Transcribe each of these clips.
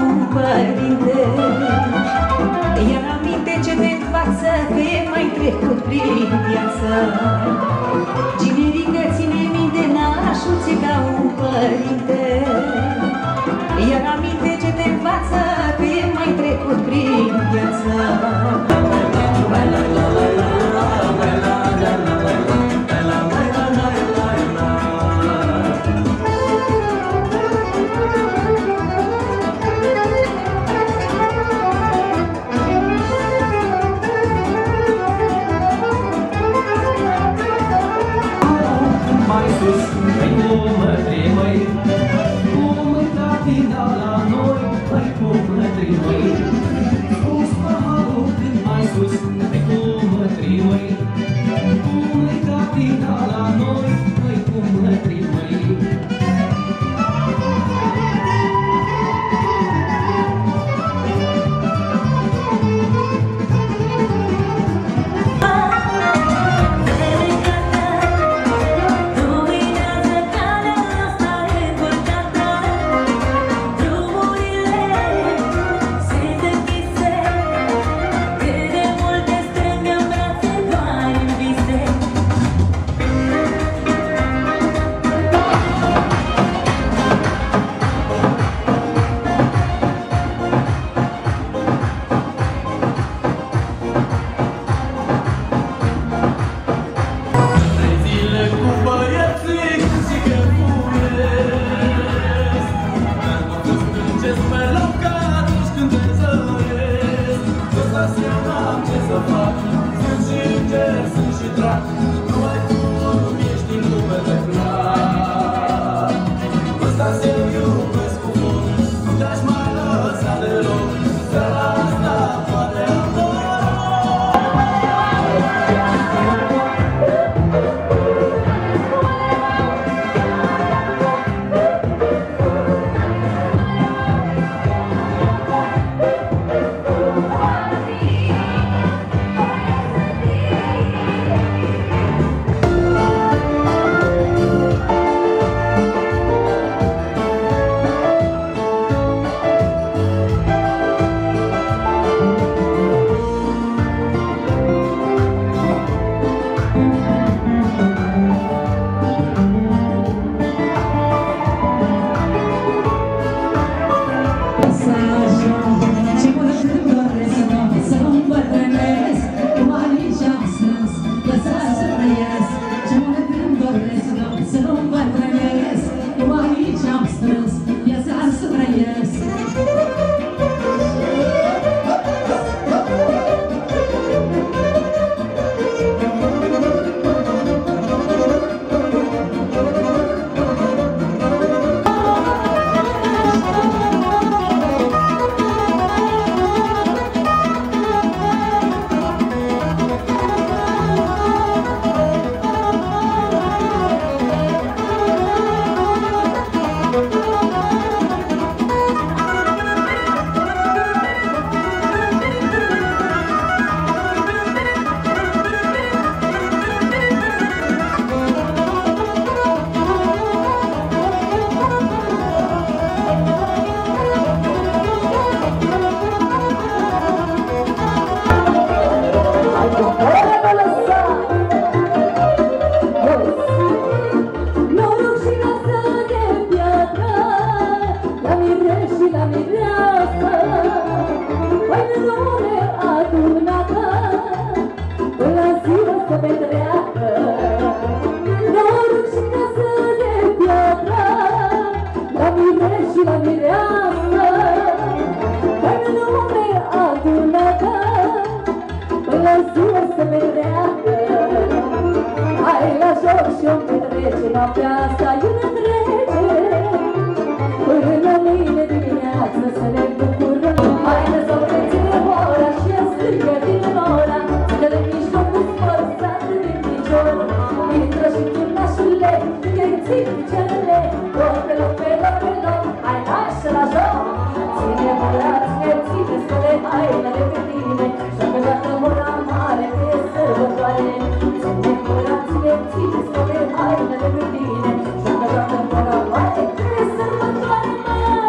un părinte. Ia aminte ce te-n față, că e mai trecut prin viață. Generică ține minte nașul ți ca un părinte. Ia aminte ce te-n față, că e mai trecut prin viață.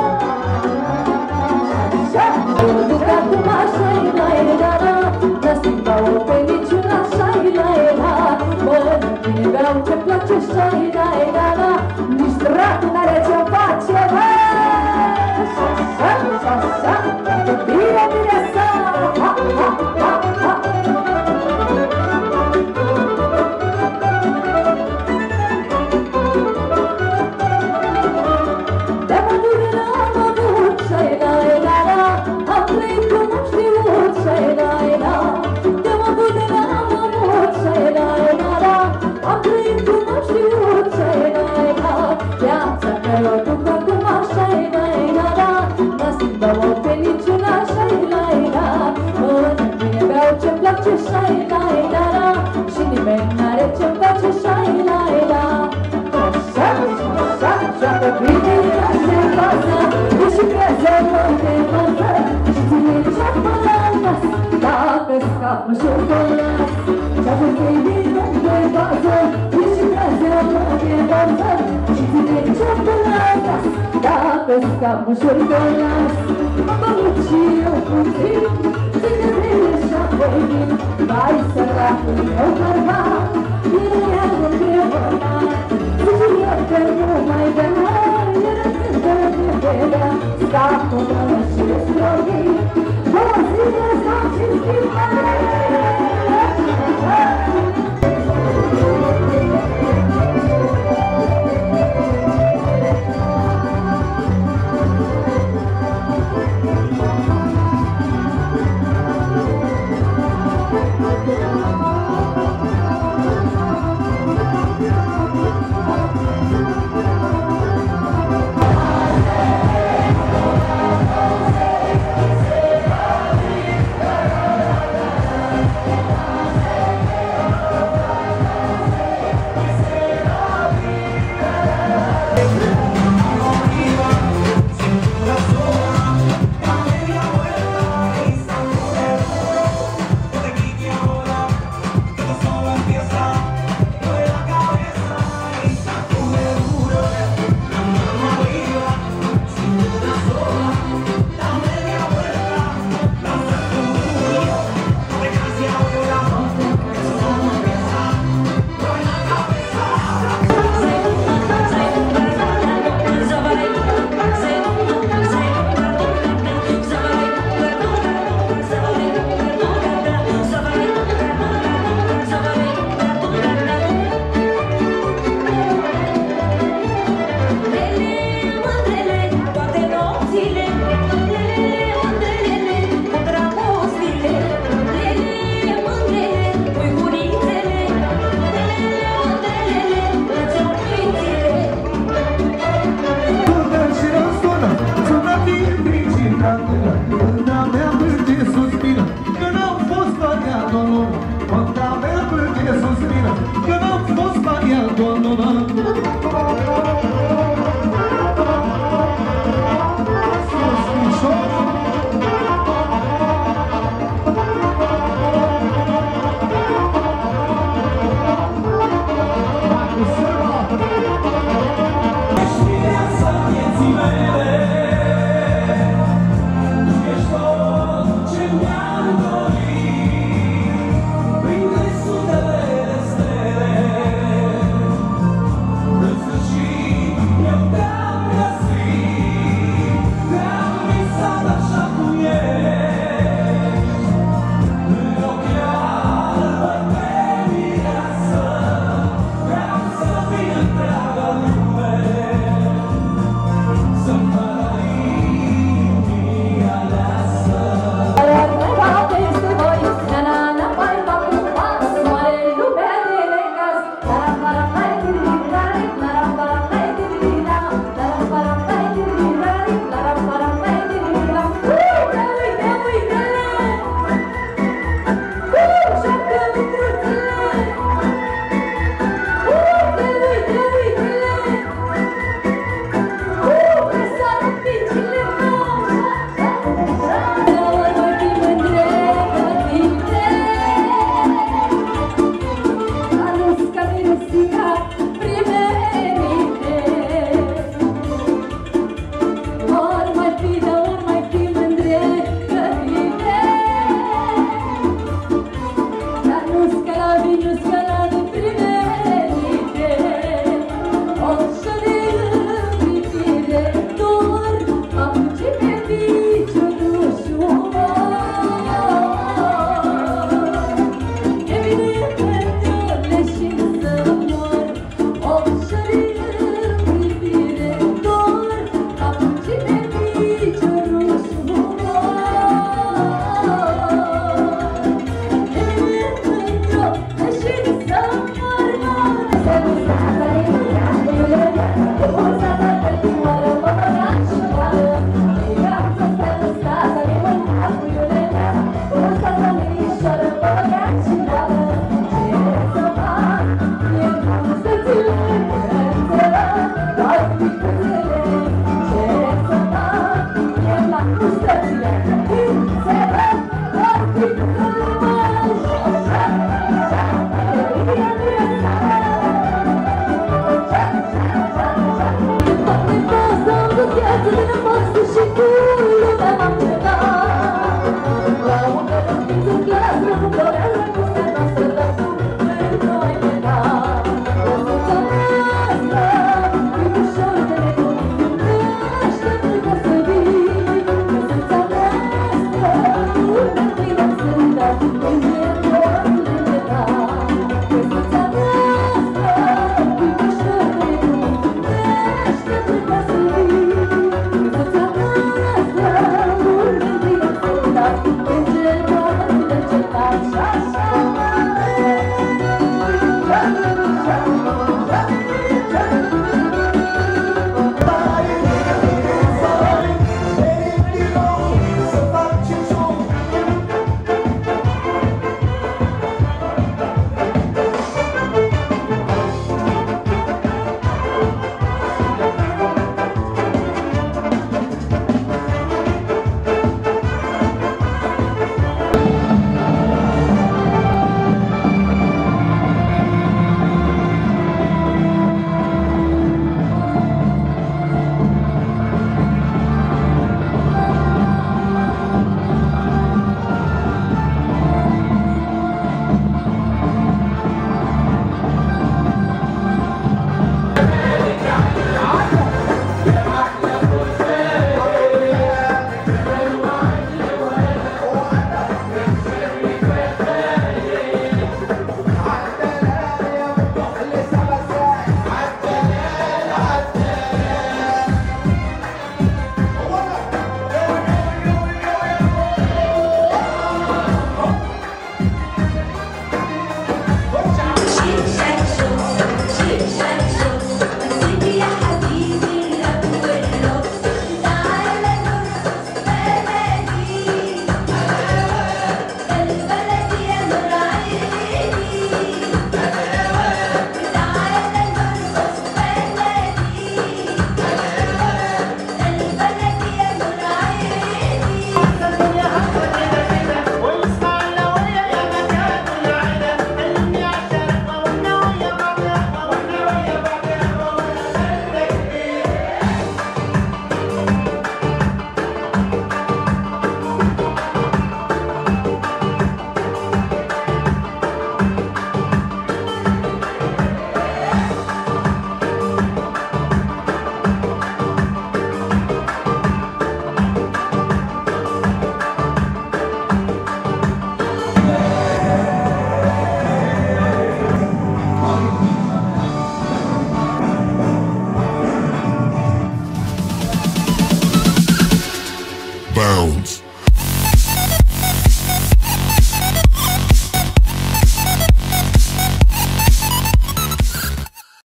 Să